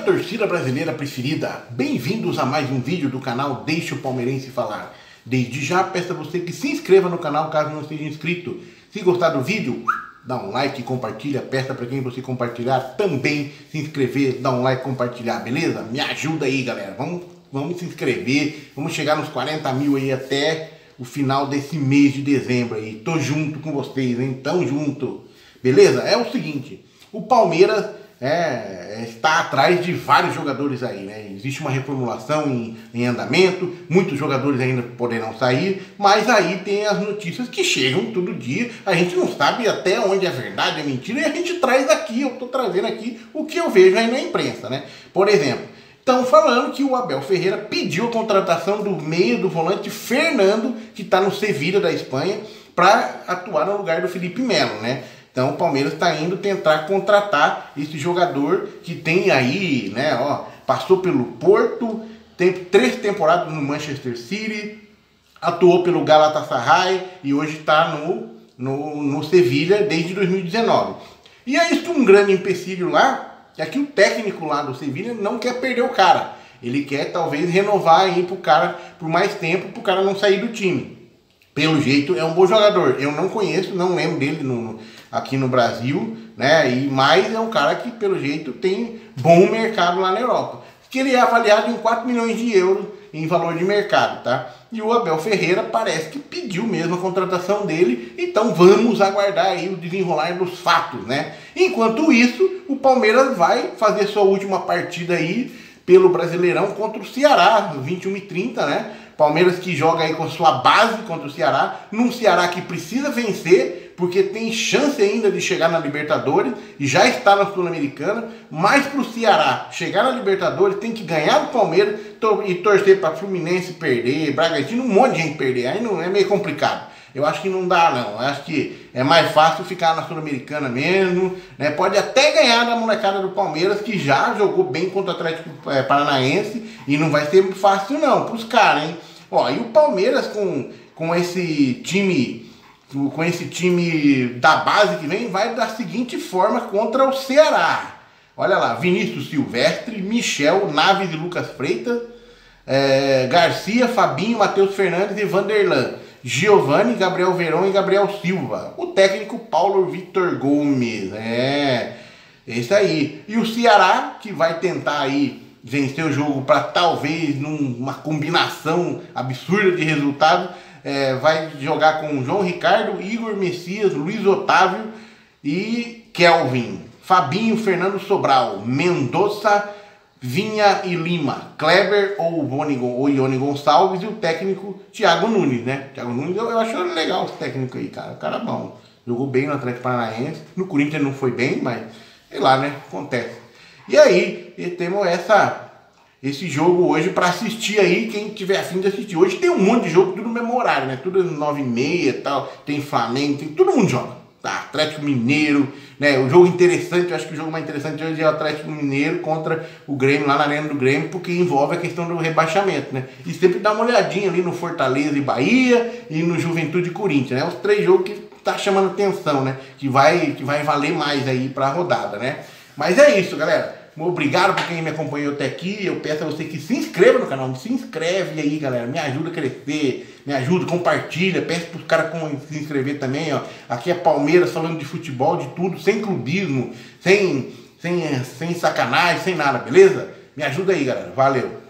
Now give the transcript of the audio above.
torcida brasileira preferida, bem-vindos a mais um vídeo do canal Deixa o Palmeirense Falar. Desde já peço a você que se inscreva no canal caso não esteja inscrito. Se gostar do vídeo, dá um like, compartilha, peça para quem você compartilhar também se inscrever, dá um like, compartilhar, beleza? Me ajuda aí, galera, vamos se inscrever, vamos chegar nos 40 mil aí até o final desse mês de dezembro aí. Tô junto com vocês, hein? Tão junto, beleza? É o seguinte, o Palmeiras está atrás de vários jogadores aí, né? Existe uma reformulação em andamento, muitos jogadores ainda poderão sair, mas aí tem as notícias que chegam todo dia, a gente não sabe até onde é verdade, é mentira, e a gente traz aqui, eu estou trazendo aqui o que eu vejo aí na imprensa, né? Por exemplo, estão falando que o Abel Ferreira pediu a contratação do meio do volante Fernando, que está no Sevilla da Espanha, para atuar no lugar do Felipe Melo, né? Então o Palmeiras está indo tentar contratar esse jogador que tem aí, né, ó, passou pelo Porto, tem 3 temporadas no Manchester City, atuou pelo Galatasaray e hoje está no Sevilla desde 2019. E é isso, um grande empecilho lá, é que o técnico lá do Sevilla não quer perder o cara. Ele quer talvez renovar aí pro cara por mais tempo, pro cara não sair do time. Pelo jeito é um bom jogador, eu não conheço, não lembro dele aqui no Brasil, né? Mas é um cara que pelo jeito tem bom mercado lá na Europa, que ele é avaliado em 4 milhões de euros em valor de mercado, tá? E o Abel Ferreira parece que pediu mesmo a contratação dele, então vamos aguardar aí o desenrolar dos fatos, né? Enquanto isso, o Palmeiras vai fazer sua última partida aí pelo Brasileirão contra o Ceará, 21h30, né? Palmeiras que joga aí com a sua base contra o Ceará, num Ceará que precisa vencer, porque tem chance ainda de chegar na Libertadores, e já está na Sul-Americana, mas para o Ceará chegar na Libertadores, tem que ganhar do Palmeiras e torcer para Fluminense perder, Bragantino, um monte de gente perder, aí não é meio complicado. Eu acho que não dá, não. Eu acho que é mais fácil ficar na Sul-Americana mesmo, né? Pode até ganhar da molecada do Palmeiras, que já jogou bem contra o Atlético Paranaense, e não vai ser fácil não para os caras, hein? Ó, e o Palmeiras com esse time da base que vem, vai da seguinte forma contra o Ceará. Olha lá, Vinícius Silvestre, Michel, Naves e Lucas Freitas, Garcia, Fabinho, Matheus Fernandes e Vanderlan, Giovanni, Gabriel Verão e Gabriel Silva. O técnico Paulo Vitor Gomes, esse aí. E o Ceará, que vai tentar aí vencer o jogo para talvez numa combinação absurda de resultados, vai jogar com João Ricardo, Igor Messias, Luiz Otávio e Kelvin, Fabinho, Fernando Sobral, Mendonça, Vinha e Lima, Kleber ou Ione Gonçalves e o técnico Thiago Nunes, né? Thiago Nunes, eu acho legal esse técnico aí, cara. O cara é bom, jogou bem no Atlético Paranaense, no Corinthians não foi bem, mas sei lá, né? Acontece. E aí, temos esse jogo hoje para assistir aí, quem tiver afim de assistir. Hoje tem um monte de jogo, tudo no mesmo horário, né? Tudo às 9h30 e tal, tem Flamengo, tem todo mundo joga. Tá, Atlético Mineiro, né? O jogo interessante, eu acho que o jogo mais interessante hoje é o Atlético Mineiro contra o Grêmio, lá na arena do Grêmio, porque envolve a questão do rebaixamento, né? E sempre dá uma olhadinha ali no Fortaleza e Bahia e no Juventude e Corinthians, né? Os 3 jogos que tá chamando atenção, né? Que vai valer mais aí pra rodada, né? Mas é isso, galera. Obrigado por quem me acompanhou até aqui. Eu peço a você que se inscreva no canal. Se inscreve aí, galera. Me ajuda a crescer. Me ajuda, compartilha. Peço para os caras se inscrever também, ó. Aqui é Palmeiras falando de futebol, de tudo. Sem clubismo, sem sacanagem, sem nada, beleza? Me ajuda aí, galera. Valeu.